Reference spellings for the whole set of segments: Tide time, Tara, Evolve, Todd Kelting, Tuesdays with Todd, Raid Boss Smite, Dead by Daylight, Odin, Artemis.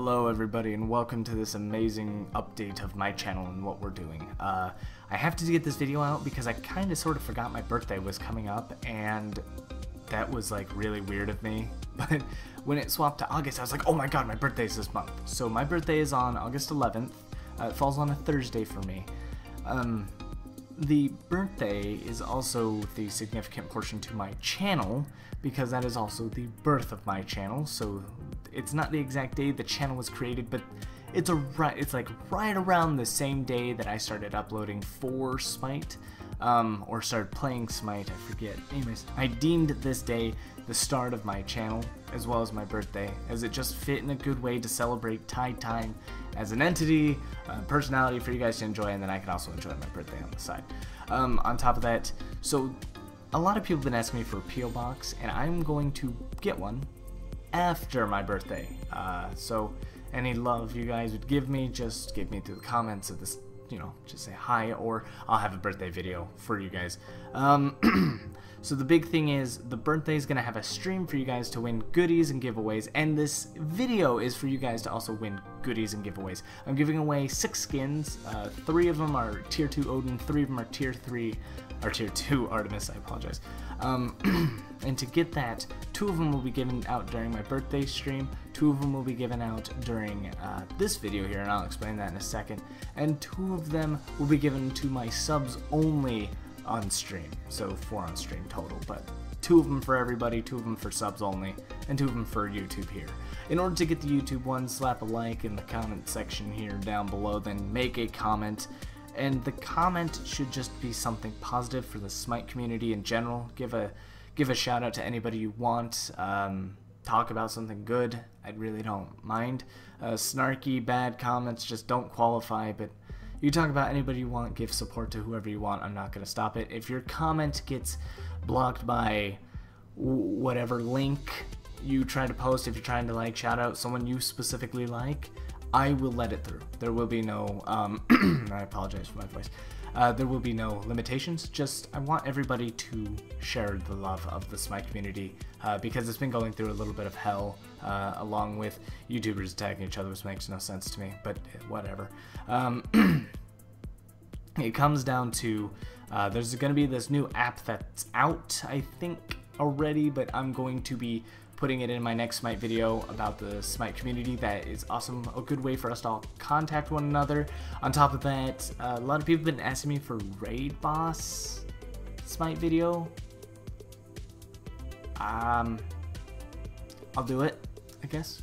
Hello everybody and welcome to this amazing update of my channel and what we're doing. I have to get this video out because I kind of sort of forgot my birthday was coming up, and that was like really weird of me, but when it swapped to August I was like, oh my god, my birthday's this month. So my birthday is on August 11th, it falls on a Thursday for me. The birthday is also the significant portion to my channel because that is also the birth of my channel, so it's not the exact day the channel was created, but it's like right around the same day that I started uploading for Smite, or started playing Smite, I forget. Anyways, I deemed this day the start of my channel as well as my birthday, as it just fit in a good way to celebrate Tide Time as an entity, personality for you guys to enjoy, and then I can also enjoy my birthday on the side. On top of that, so a lot of people have been asking me for a P.O. box, and I'm going to get one after my birthday, so any love you guys would give me, just give me through the comments of this, you know, just say hi, or I'll have a birthday video for you guys. So the big thing is the birthday is gonna have a stream for you guys to win goodies and giveaways, and this video is for you guys to also win goodies and giveaways. I'm giving away 6 skins, 3 of them are tier 2 Odin, 3 of them are tier 2 Artemis, I apologize. And to get that, 2 of them will be given out during my birthday stream, 2 of them will be given out during this video here, and I'll explain that in a second, and 2 of them will be given to my subs only on stream, so 4 on stream total, but 2 of them for everybody, 2 of them for subs only, and 2 of them for YouTube here. In order to get the YouTube one, slap a like in the comment section here down below, then make a comment, and the comment should just be something positive for the Smite community in general. Give a shout out to anybody you want, talk about something good, I really don't mind. Snarky, bad comments just don't qualify, but you talk about anybody you want, give support to whoever you want, I'm not going to stop it. If your comment gets blocked by whatever link you try to post, if you're trying to like shout out someone you specifically like, I will let it through. There will be no, I apologize for my voice, there will be no limitations, just I want everybody to share the love of the Smite community, because it's been going through a little bit of hell, along with YouTubers attacking each other, which makes no sense to me, but whatever. It comes down to, there's going to be this new app that's out, I think, already, but I'm going to be putting it in my next Smite video about the Smite community. That is awesome, a good way for us to all contact one another. On top of that, a lot of people have been asking me for Raid Boss Smite video. I'll do it, I guess.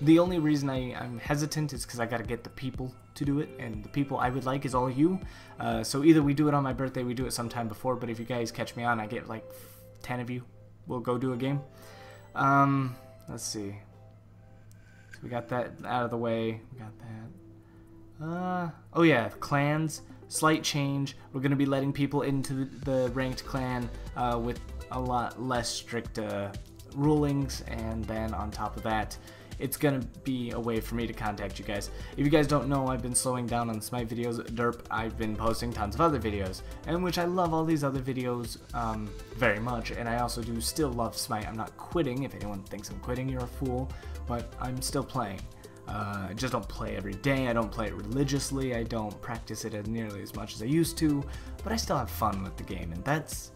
The only reason I'm hesitant is because I gotta get the people to do it, and the people I would like is all you. So either we do it on my birthday, we do it sometime before, but if you guys catch me on, I get like 10 of you, we'll go do a game. Let's see. So we got that out of the way. We got that. Oh yeah, clans. Slight change. We're gonna be letting people into the ranked clan with a lot less strict rulings, and then on top of that, it's gonna be a way for me to contact you guys. If you guys don't know, I've been slowing down on Smite videos. I've been posting tons of other videos, and which I love all these other videos very much, and I also do still love Smite. I'm not quitting. If anyone thinks I'm quitting, you're a fool, but I'm still playing. I just don't play every day, I don't play it religiously, I don't practice it as nearly as much as I used to, but I still have fun with the game, and that's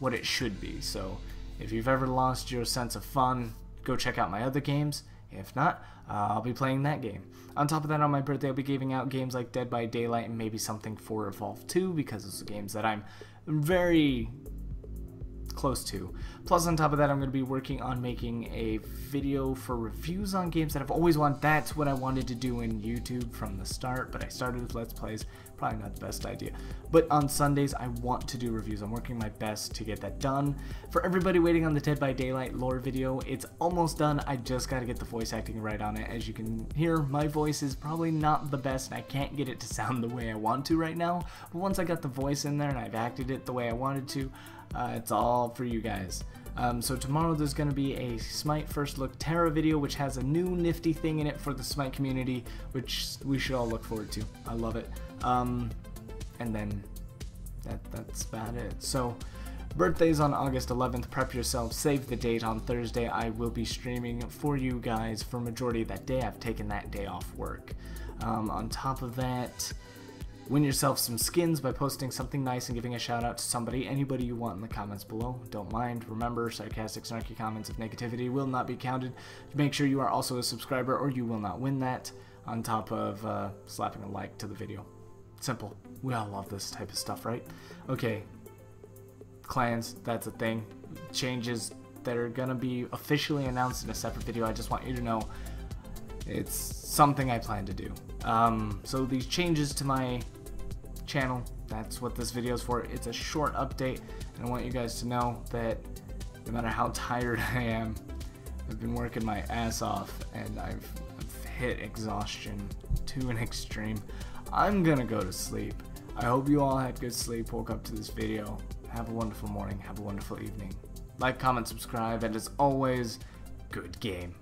what it should be. So if you've ever lost your sense of fun, go check out my other games. If not, I'll be playing that game. On top of that, on my birthday, I'll be giving out games like Dead by Daylight and maybe something for Evolve 2, because those are games that I'm very close to. Plus, on top of that, I'm going to be working on making a video for reviews on games that I've always wanted. That's what I wanted to do in YouTube from the start, but I started with Let's Plays. Probably not the best idea. But on Sundays, I want to do reviews. I'm working my best to get that done. For everybody waiting on the Dead by Daylight lore video, it's almost done. I just got to get the voice acting right on it. As you can hear, my voice is probably not the best, and I can't get it to sound the way I want to right now. But once I got the voice in there and I've acted it the way I wanted to, it's all for you guys. So tomorrow there's going to be a Smite First Look Tara video, which has a new nifty thing in it for the Smite community, which we should all look forward to. I love it. And then that's about it. So Birthday is on August 11th, prep yourself, save the date. On Thursday I will be streaming for you guys for majority of that day. I've taken that day off work. On top of that, win yourself some skins by posting something nice and giving a shout out to somebody, anybody you want in the comments below. Don't mind. Remember, sarcastic, snarky comments of negativity will not be counted. Make sure you are also a subscriber or you will not win that, on top of slapping a like to the video. Simple. We all love this type of stuff, right? Okay. Clans, that's a thing. Changes that are gonna be officially announced in a separate video. I just want you to know it's something I plan to do. So these changes to my channel, that's what this video is for. It's a short update, and I want you guys to know that no matter how tired I am, I've been working my ass off, and I've hit exhaustion to an extreme. I'm gonna go to sleep. I hope you all had good sleep, woke up to this video. Have a wonderful morning, have a wonderful evening. Like, comment, subscribe, and as always, good game.